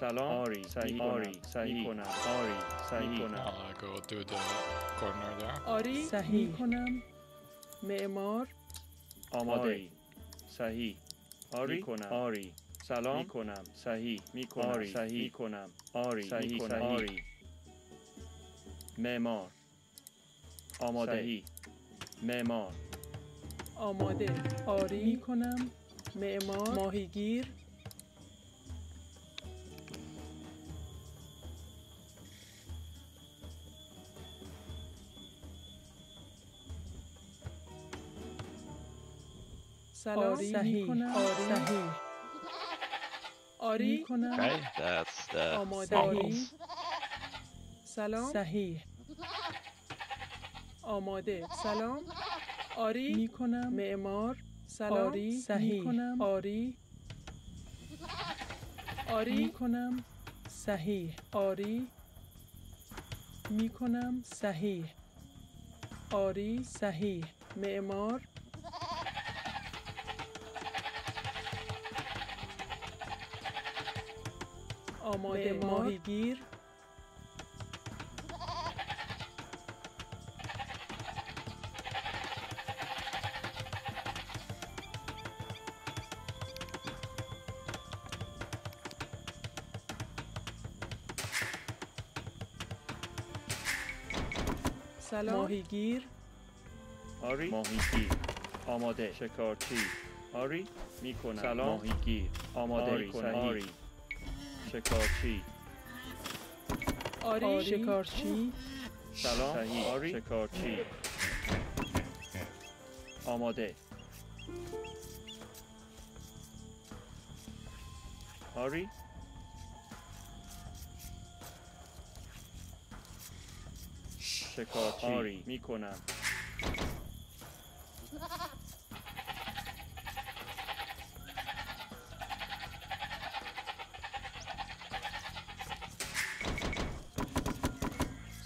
سلام آری صحیح آری صحیح کنم آری صحیح کنم go to the corner there آری صحیح کنم معمار آماده ای صحیح آری کنم آری سلام کنم صحیح میکنم آری صحیح کنم آری صحیح کنم آری معمار آماده ای معمار آماده آری میکنم معمار ماهیگیر آری میکنم آری میکنم آماده آری سلام صحیح آماده سلام آری میکنم معمار سلام آری صحیح میکنم آری آری میکنم صحیح آری میکنم صحیح آری صحیح معمار آماده ماهیگیر سلام ماهیگیر آری ماهیگیر آماده شکارچی آری میکنم سلام ماهیگیر آماده آری آری شکارچی آری شکارچی سلام آری شکارچی آماده آری شکارچی آری میکنم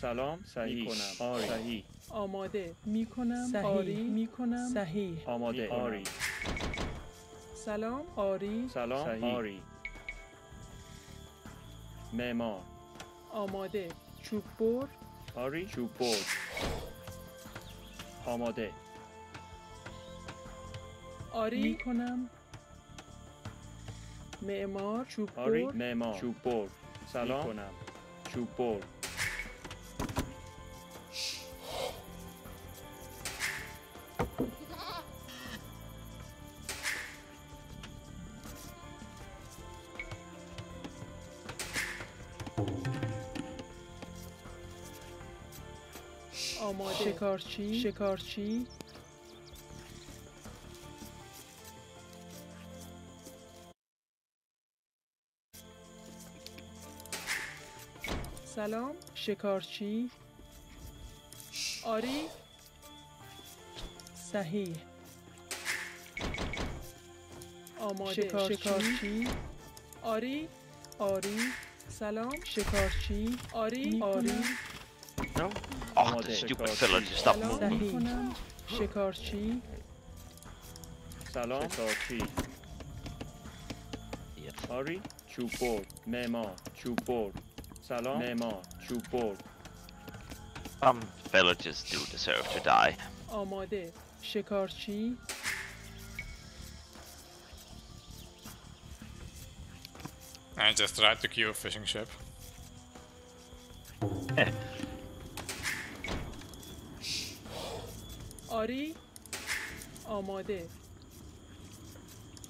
سلام صحیح کنم آری صحیح آماده میکنم آری میکنم صحیح آماده آری سلام آری سلام آری معمار آماده چوب بر آری چوب بر آماده آری میکنم معمار چوب بر آری معمار چوب بر سلام میکنم چوب بر آماده شکارچی شکارچی سلام شکارچی آری صحیح آماده شکارچی آری آری سلام شکارچی آری آری No? Oh, the stupid fella just stopped moving. Shikarchi. Salam. Shikarchi. Ari. Chupor. Mema. Chupor. Salam. Mema. Chupor. Some fella just do deserve to die. Amade. Shikarchi. I just tried to kill a fishing ship. آری آماده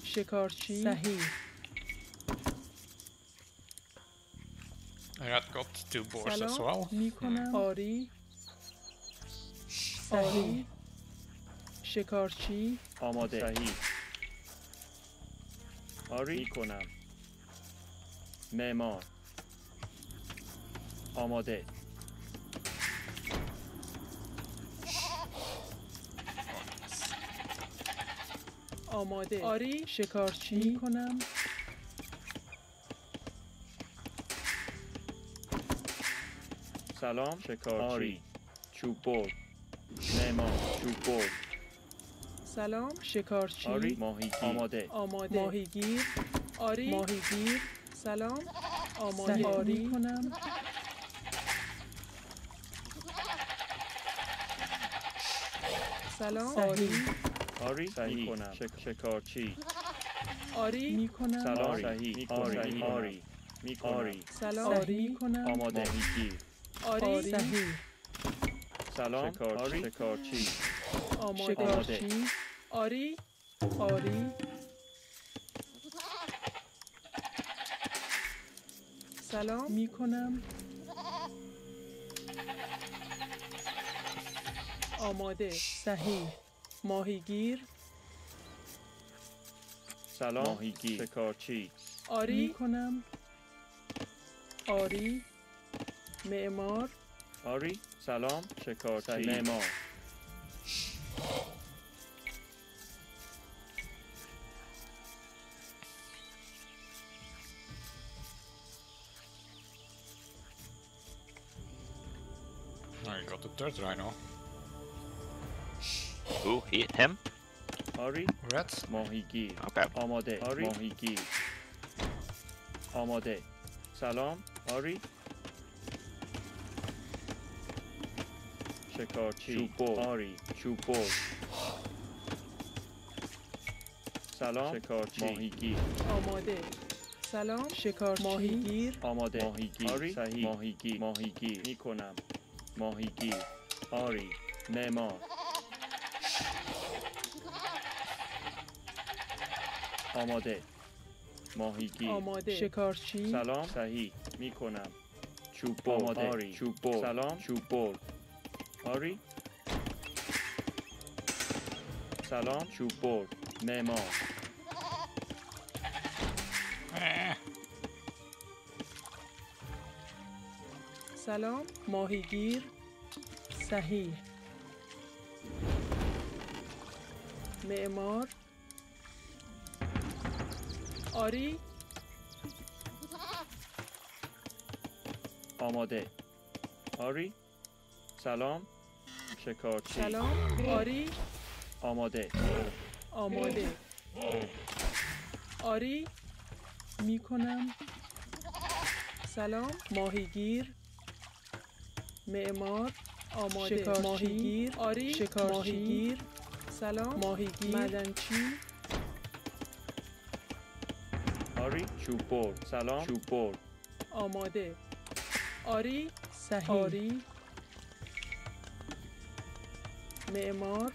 شکارچی صحیح سلام میکنم آری صحیح شکارچی آماده صحیح آری میکنم معمار آماده آماده آری شکارچی میکنم سلام شکارچی آری چوب بر معمار چوب بر سلام شکارچی آری ماهیگیر آماده آماده ماهیگیر آری ماهیگیر سلام آماری کنم. سلام. آری کنم. شکارچی. آری می کنم. سلام. آری می کنم. سلام. آری کنم. آمادگی. آری. سلام. آری. شکارچی. آماده. آری. آری. سلام می کنم. آماده. صحیح. ماهیگیر. سلام. ماهیگیر. شکارچی. آری می کنم. آری. معمار. آری. سلام. شکارچی. معمار. Dirt rhino. Who hit him? Ari. Rats. Mohigi. Okay. Amade. Ari. Mohigi. Amade. Salam. Ari. Shekarchi. Chupo. Ari. Chupo. Salam. Shekarchi. Mohigi. Amade. Salam. Shekarchi. Mohigir. Amade. Mohigi. Ari. Sahi. Mohigi. Mohigi. Nikonam. ماهیگیر آری نما آماده ماهیگیر آماده شکارچی سلام صحیح میکنم چوب آماده آری چوب سلام چوب آری سلام چوب نما سلام ماهیگیر صحیح معمار آری آماده آری سلام شکارچی سلام آری آماده آماده آری میکنم سلام ماهیگیر معمار آماده شکارچی. ماهیگیر آری شکارچی. ماهیگیر سلام ماهیگیر معدنچی آری چوبور سلام چوبور آماده آری صحیح آری معمار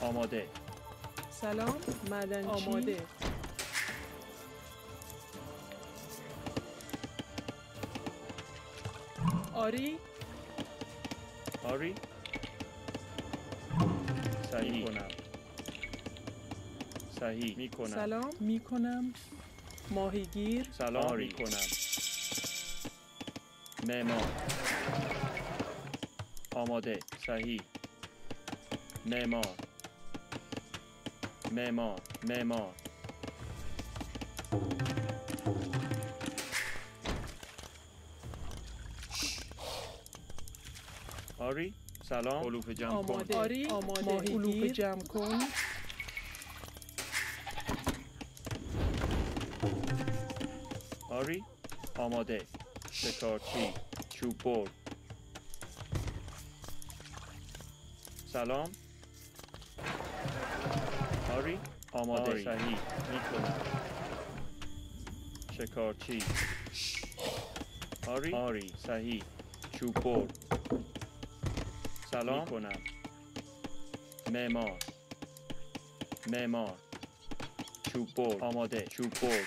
آماده سلام معدنچی آماده آری آری صحیح کنم صحیح میکنم سلام میکنم ماهیگیر سلام میکنم معمار آماده صحیح معمار معمار معمار آری سلام علوف جمع کن آری آماده علوف جمع کن آری آماده شکارچی چوبور سلام آری آماده آری. صحیح میکنم شکارچی آری آری صحیح چوبور سلام میکنم معمار معمار چوبور آماده چوبور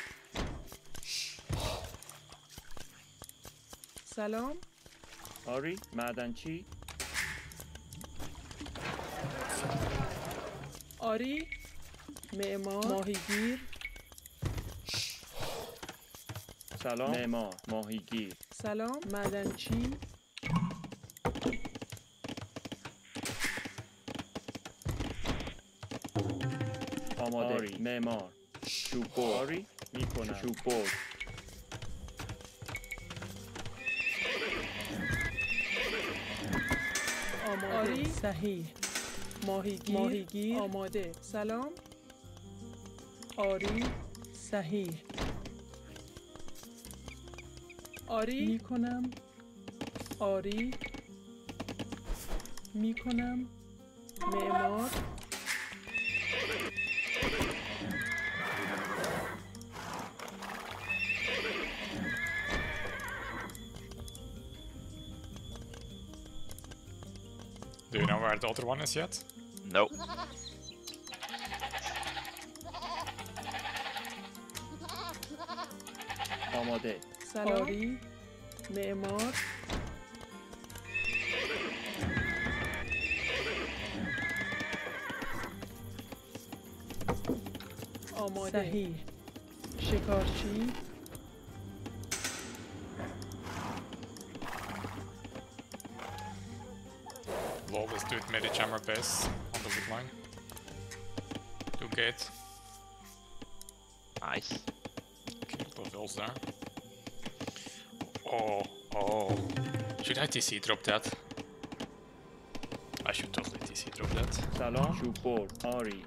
سلام آری معدنچی آری معمار ماهیگیر سلام معمار ماهیگیر سلام معدنچی آری معمار چوبور آری میکنم چوبور آماده صحیح ماهیگیر ماهیگیر آماده سلام آری صحیح آری میکنم، آری میکنم، معمار Do you know where the other one is yet? No. آماده. سلام. معمار. آماده. صحیح. شکارچی. Always do it medi-chamber base on the wood line. Two gates. Nice. Okay, put those there. Oh. Should I TC drop that? I should totally TC drop that. Salon, support, Ari.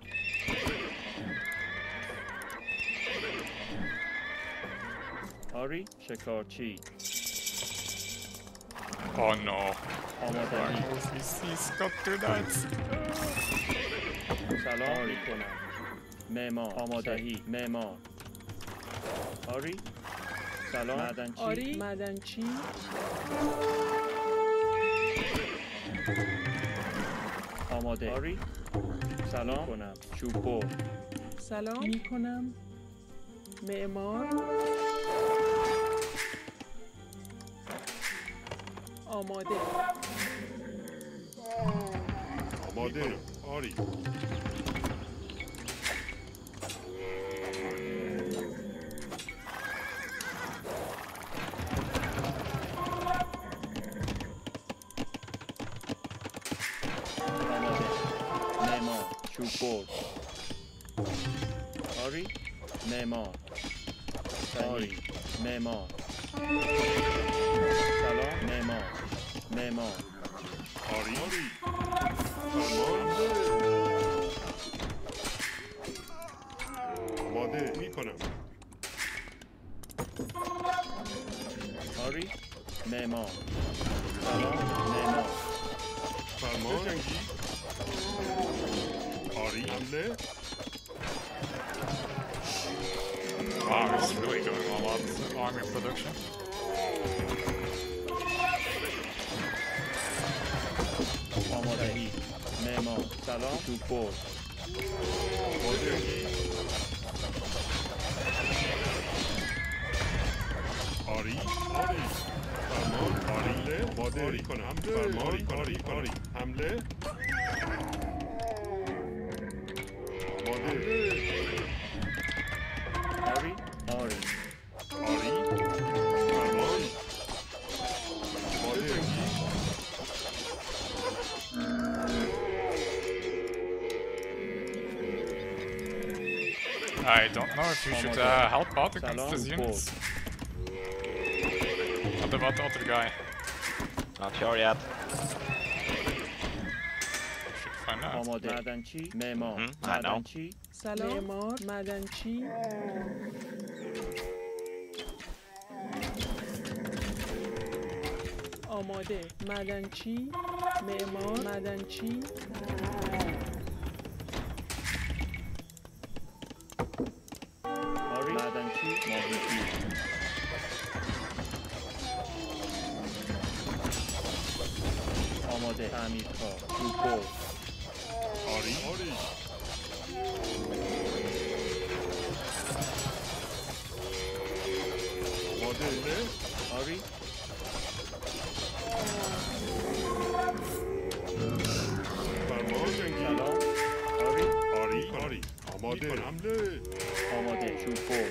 Ari, Shekarchi. Oh no. He's got two knights. Salam میکنم. معمار آمادهی معمار. آری سلام معدنچی. آری معدنچی. آماده. آری سلام کنم. چوبو. سلام میکنم. معمار. آماده. آماده. آری. آماده. معمار. چوبور. آری. معمار. آری. معمار. سلام معمار. معمار. آری. آماده میکنم. آری. معمار. سلام معمار. فرمان. آری. حمله. Wow, it's really going all out with army production. آمادگی، معمار، سلام، چوبور. آمادگی. آری، آری. فرمان، آری، آماده. آری کنم، فرمان، آری، آری. حمله. I don't know if you should help out against these units. What about the other guy? Not sure yet. Should find out. Madanchi, Memo, Madanchi, Memo, Madanchi. Amade, Madanchi, Memo, Madanchi. آماده تعمیر کار چوبور آری آری آماده آری فرمان جنگی آری آری آری آماده حمله آماده چوبور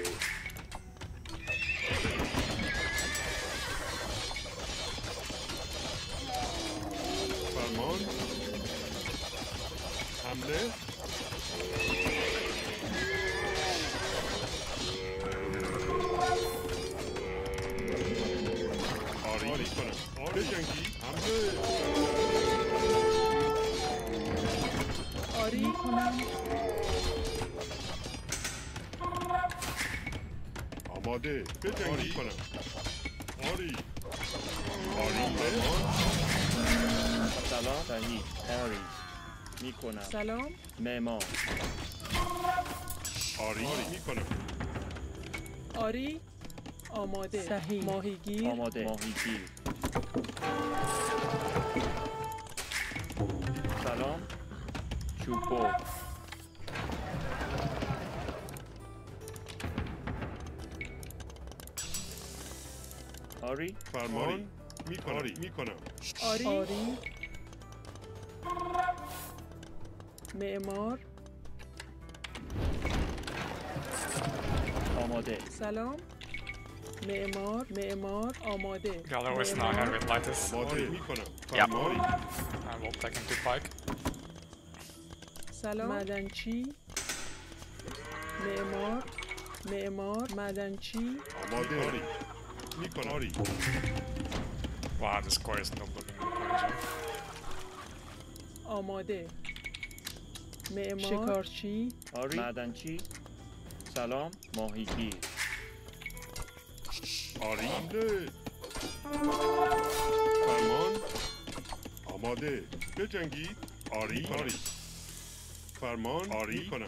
آماده بجنگی کنم سلام معمار آری میکنم آری آماده صحیح ماهیگیر آماده ماهیگیر سلام چوبو آری فرمان میکنم آری میکنم آری آری معمار آماده سلام معمار معمار آماده Gallery is now here with lighters yeah I will take him to bike سلام معدنچی معمار معمار معدنچی آماده میکناری wow this score is not looking encouraging آماده معمار شکارچی آری معدنچی سلام ماهیگیر آری فرمان آماده بجنگید آری آری فرمان آری کنم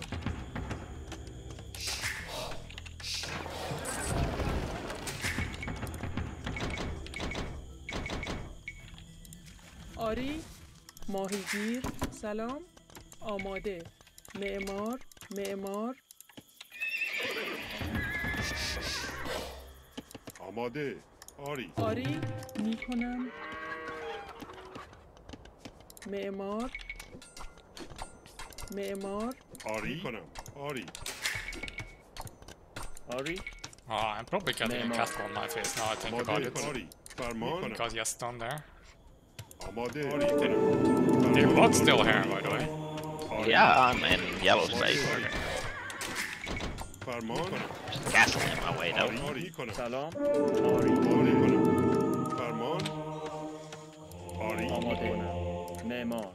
آری ماهیگیر سلام آماده معمار معمار آماده آری آری میکنم معمار معمار آری کنم آری آری I'm probably getting a castle on my face now I think about it because he has done there آماده آری They're both still here by the way Yeah, I'm in yellow space. There's castle in my way though. Salam. Farmon. Ari. Amade. Neymar.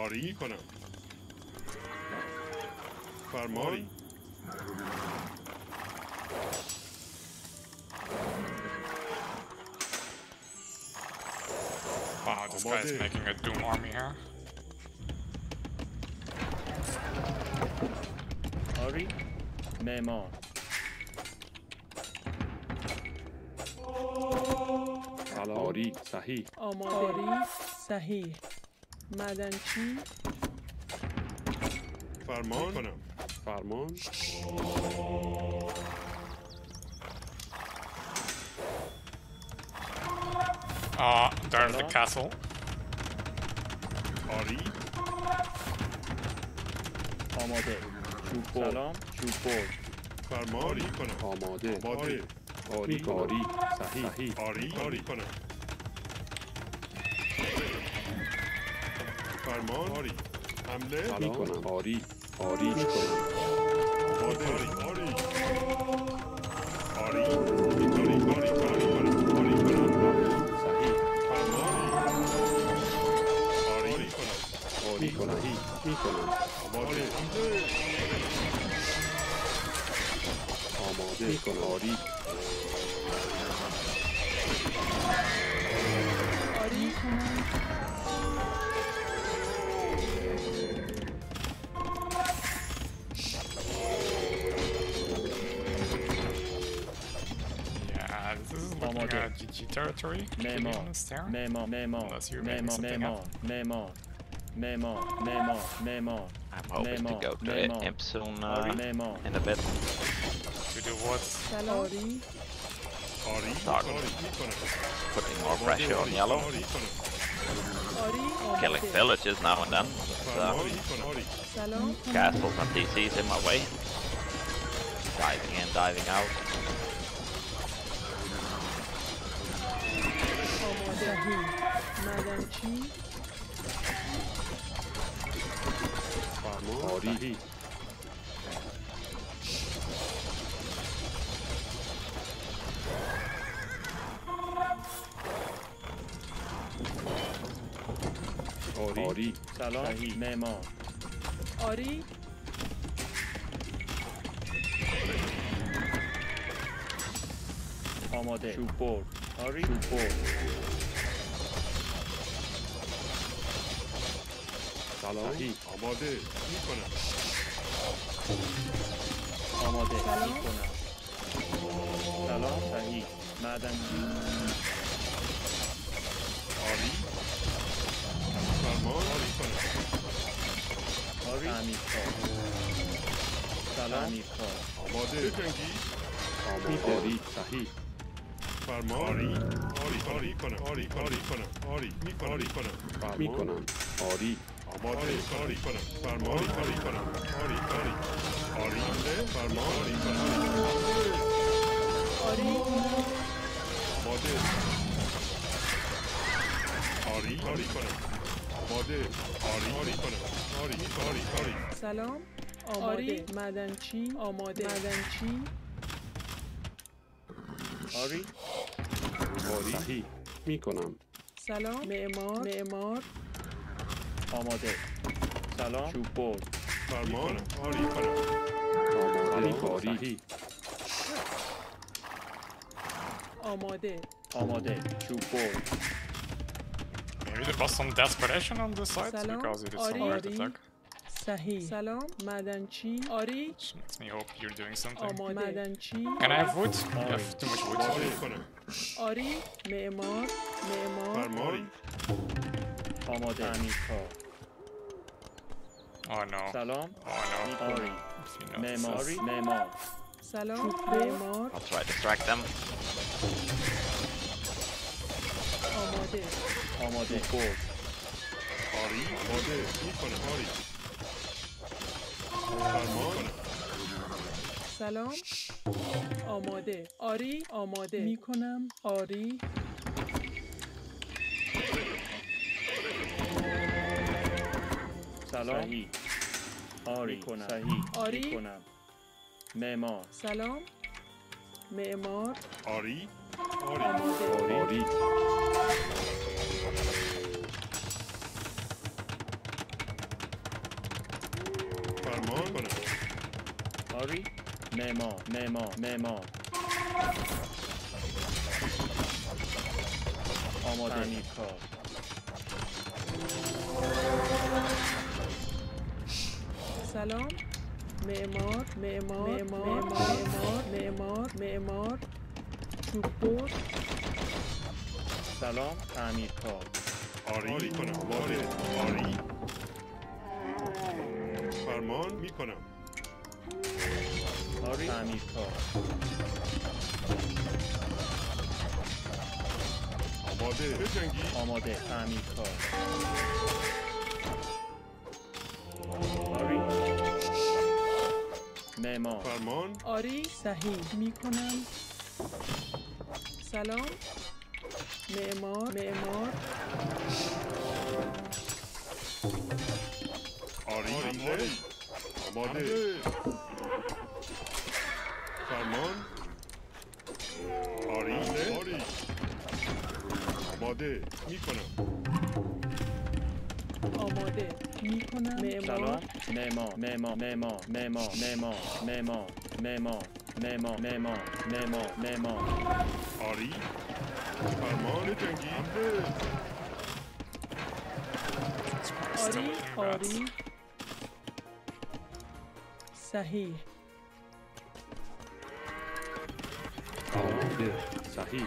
Amade. Ari کنم. Farmon. Wow, this guy is making a Doom army here. Ari, Neymar. Hello, Ari, Sahi. Ari, Sahi. Madanchi. Farmon. Farmon. Ah, there's the castle. Ari. Amade. Salam. Chupor. Farmari. Amade. Amade. Ari. Ari. Sahi. Ari. Ari. Farmari. Amle. Salam. Ari. Ari. Amade. Ari. Ari. Ari. Yeah, this is looking at GG territory. Memo. Memo. I'm hoping to go to Imp soon in a bit. To do what? Salori. Start putting more pressure on yellow. Killing villages now and then. Castles and DCs in my way. Diving in, diving out. Ari. Ari. Salam. Memo. Ari. آماده. چوبور. آری. چوبور. سلام. آماده. میکنم. آماده. میکنم. سلام. صحیح. معدن. آری. فرمان. آری کنم. آری. امیرکار. سلام آماده بجنگی آری صحیح فرمان آری آری کنم آری کنم آری آری کنم آری آماده آری کنم فرمان آری کنم آری آری فرمان آری کنم آری آماده آری آری کنم آماده آری آری کنم آری آری سلام آری معدنچی آماده معدنچی آری آری میکنم سلام معمار آماده سلام چوبور فرمان آری آری آری آماده آماده چوبور Maybe there was some desperation on this side because it is a hard attack. Sahi. Salam, Madanchi, Ori. Which makes me hope you're doing something. Madanchi. Can I have wood? I have too much wood. Ori, Meemor, Meemor. Amodani. Oh no. Salam. Oh no. Ori. Meemori, Meemor. Salam, Meemor. I'll try to distract them. Amode. Amode. Ori, Amode. Ori. سلام آماده آری آماده میکنم آری سلام صحیح. آری کنم صحیح. آری کنم معمار سلام معمار آری آری آماده. آری آری معمار آماده نیکار سلام معمار چوبور سلام تعمیرکار آری کنم آری فرمان میکنم آری تعمیرکار آماده بجنگی آماده تعمیرکار آری معمار فرمان آری صحیح میکنم سلام معمار آری آماده فرمان آری آماده میکنم آماده میکنم معمار معمار آری فرمان جنگی آری صحیح آماده صحیح صحیح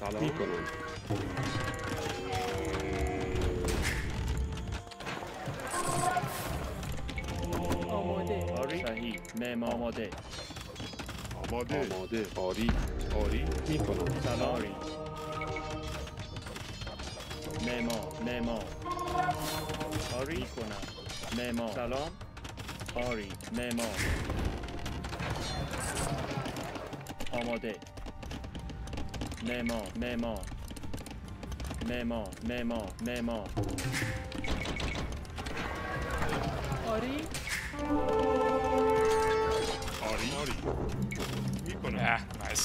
سلام آماده آری صحیح مم آماده آماده آری آری میکنم سلام آری مما آری کنم مما سلام آری مما آماده مما آری آری میکنم نایس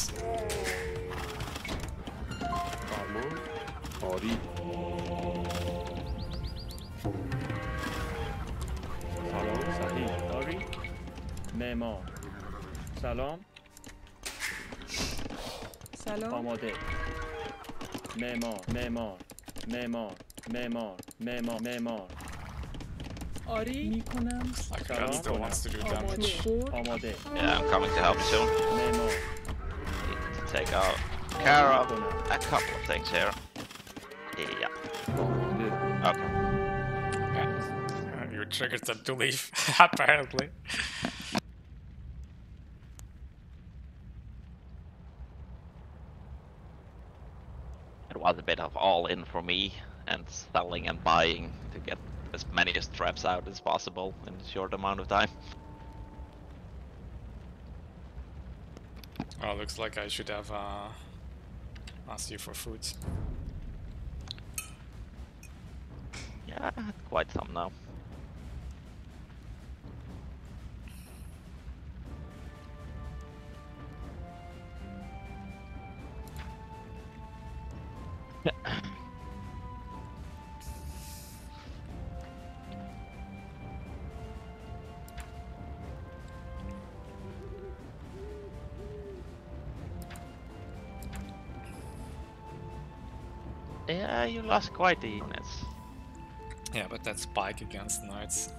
آری معمار سلام. سلام. آماده. معمار معمار معمار معمار معمار معمار. آری میکنم. سلام. آماده. Yeah, I'm coming to help you soon. معمار. Need to take out care of a couple of things here. Yeah. Okay. You triggered them to leave, apparently. It was a bit of all in for me, and selling and buying to get as many traps out as possible in a short amount of time. Well, looks like I should have asked you for food. Yeah, quite some now. Yeah, you lost quite the units. Yeah, but that spike against knights.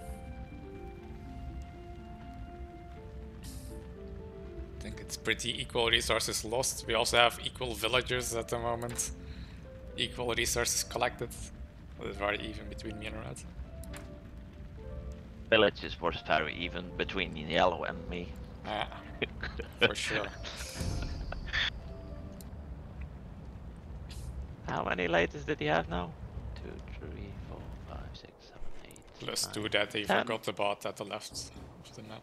I think it's pretty equal resources lost. We also have equal villagers at the moment. Equal resources collected. It's very even between me and red. Villages were very even between yellow and me. Yeah, for sure. How many latest did you have now? 2, 3, 4, 5, 6, 7, 8. Plus 9, 2 that he 10. Forgot about at the left of the map.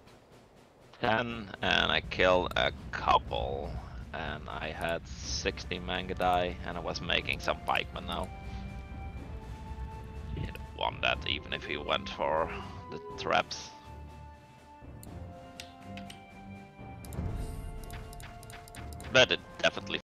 10, and I killed a couple. And I had 60 Mangadai, and I was making some pikemen now. He'd won that even if he went for the traps. But it definitely